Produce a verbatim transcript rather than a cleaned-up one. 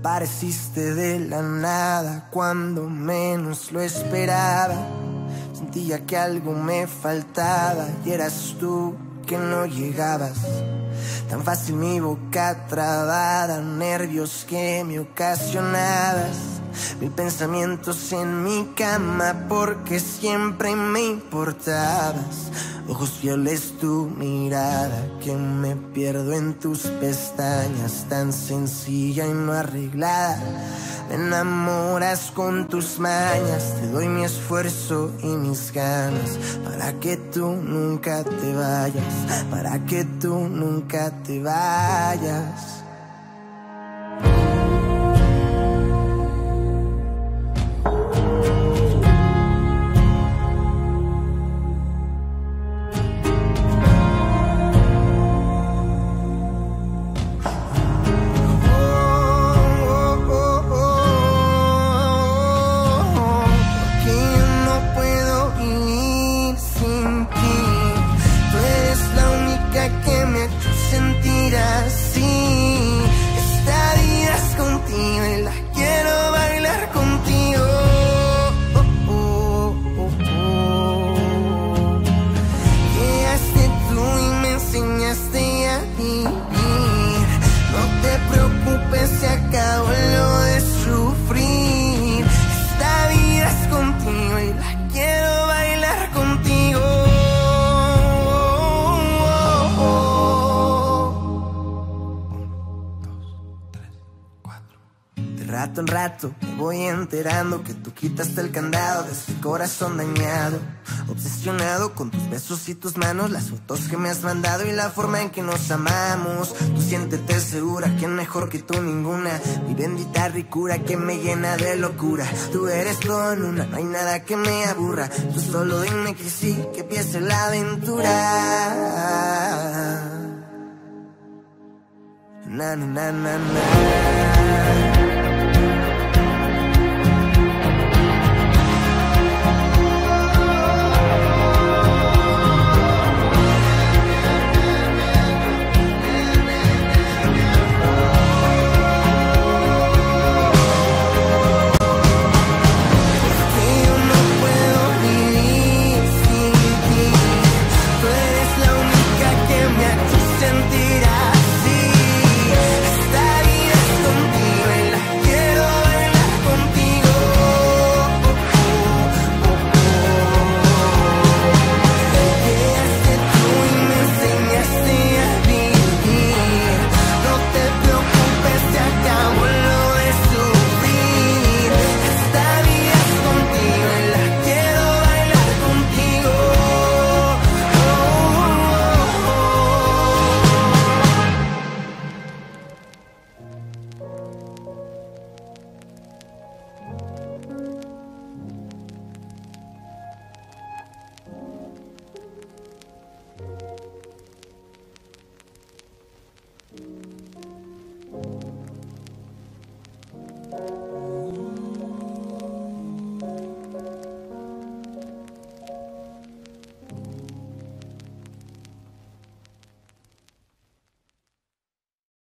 Apareciste de la nada cuando menos lo esperaba. Sentía que algo me faltaba y eras tú que no llegabas. Tan fácil mi boca trabada, nervios que me ocasionabas. Mil pensamientos en mi cama porque siempre me importabas. Ojos violes, tu mirada, que me pierdo en tus pestañas, tan sencilla y no arreglada. Me enamoras con tus mañas, te doy mi esfuerzo y mis ganas, para que tú nunca te vayas, para que tú nunca te vayas. Rato en rato me voy enterando que tú quitaste el candado de este corazón dañado. Obsesionado con tus besos y tus manos, las fotos que me has mandado y la forma en que nos amamos. Tú siéntete segura, que mejor que tú ninguna, mi bendita ricura que me llena de locura. Tú eres todo en una, no hay nada que me aburra, tú solo dime que sí, que empiece la aventura. Na na na na na.